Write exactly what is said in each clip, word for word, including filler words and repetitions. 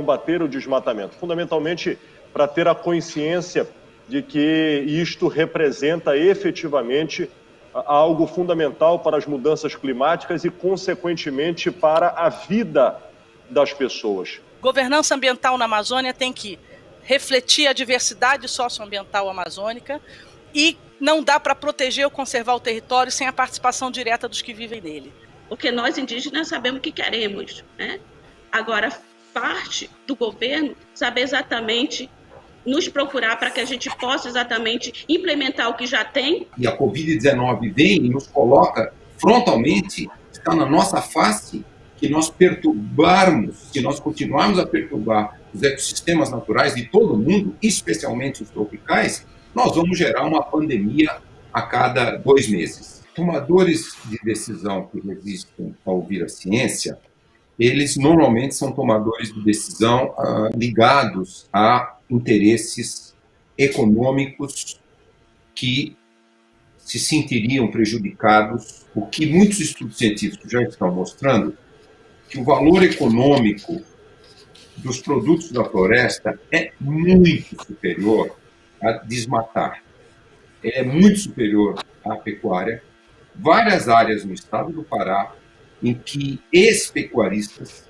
combater o desmatamento, fundamentalmente para ter a consciência de que isto representa efetivamente algo fundamental para as mudanças climáticas e, consequentemente, para a vida das pessoas. Governança ambiental na Amazônia tem que refletir a diversidade socioambiental amazônica e não dá para proteger ou conservar o território sem a participação direta dos que vivem nele. Porque nós, indígenas, sabemos o que queremos, né? Agora, parte do governo saber exatamente nos procurar para que a gente possa exatamente implementar o que já tem. E a covid dezenove vem e nos coloca frontalmente, está na nossa face, que nós perturbarmos, que nós continuarmos a perturbar os ecossistemas naturais de todo o mundo, especialmente os tropicais, nós vamos gerar uma pandemia a cada dois meses. Tomadores de decisão que resistem a ouvir a ciência, eles normalmente são tomadores de decisão ah, ligados a interesses econômicos que se sentiriam prejudicados, o que muitos estudos científicos já estão mostrando, que o valor econômico dos produtos da floresta é muito superior a desmatar, é muito superior à pecuária. Várias áreas no estado do Pará em que ex-pecuaristas,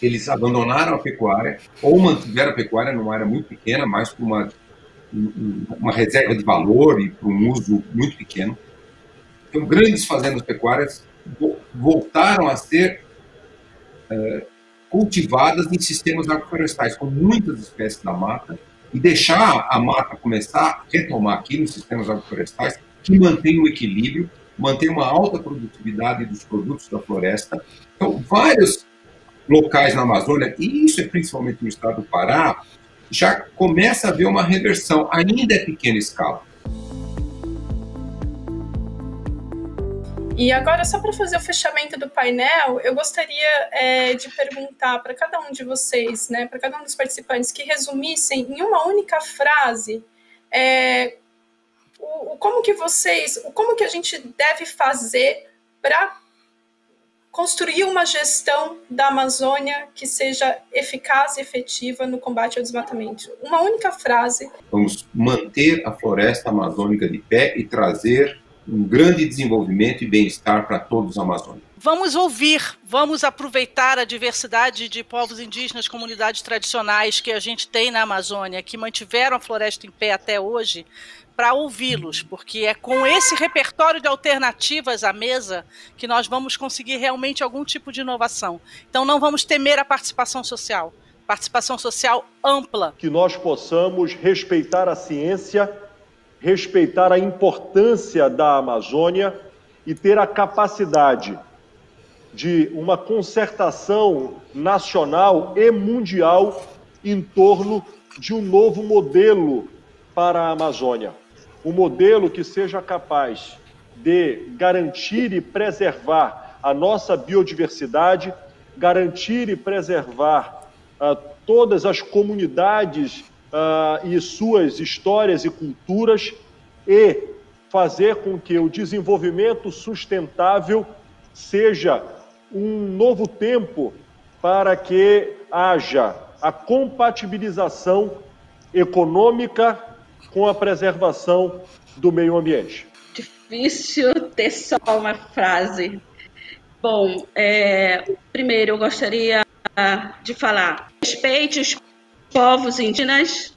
eles abandonaram a pecuária ou mantiveram a pecuária numa área muito pequena, mas para uma, uma reserva de valor e para um uso muito pequeno. Então, grandes fazendas pecuárias voltaram a ser uh, cultivadas em sistemas agroflorestais, com muitas espécies da mata, e deixar a mata começar a retomar aqui nos sistemas agroflorestais, que mantém o equilíbrio, mantém uma alta produtividade dos produtos da floresta. Então, vários locais na Amazônia, e isso é principalmente no estado do Pará, já começa a haver uma reversão, ainda é pequena escala. E agora, só para fazer o fechamento do painel, eu gostaria é, de perguntar para cada um de vocês, né, para cada um dos participantes, que resumissem em uma única frase é, o, o como que vocês, o como que a gente deve fazer para construir uma gestão da Amazônia que seja eficaz e efetiva no combate ao desmatamento. Uma única frase. Vamos manter a floresta amazônica de pé e trazer um grande desenvolvimento e bem-estar para todos os amazônicos. Vamos ouvir, vamos aproveitar a diversidade de povos indígenas, comunidades tradicionais que a gente tem na Amazônia, que mantiveram a floresta em pé até hoje, para ouvi-los, porque é com esse repertório de alternativas à mesa que nós vamos conseguir realmente algum tipo de inovação. Então não vamos temer a participação social, participação social ampla. Que nós possamos respeitar a ciência, respeitar a importância da Amazônia e ter a capacidade de uma concertação nacional e mundial em torno de um novo modelo para a Amazônia. Um modelo que seja capaz de garantir e preservar a nossa biodiversidade, garantir e preservar uh, todas as comunidades uh, e suas histórias e culturas e fazer com que o desenvolvimento sustentável seja um novo tempo para que haja a compatibilização econômica com a preservação do meio ambiente. Difícil ter só uma frase. Bom, é, primeiro eu gostaria de falar, respeite os povos indígenas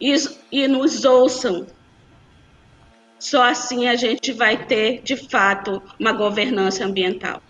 e, e nos ouçam. Só assim a gente vai ter, de fato, uma governança ambiental.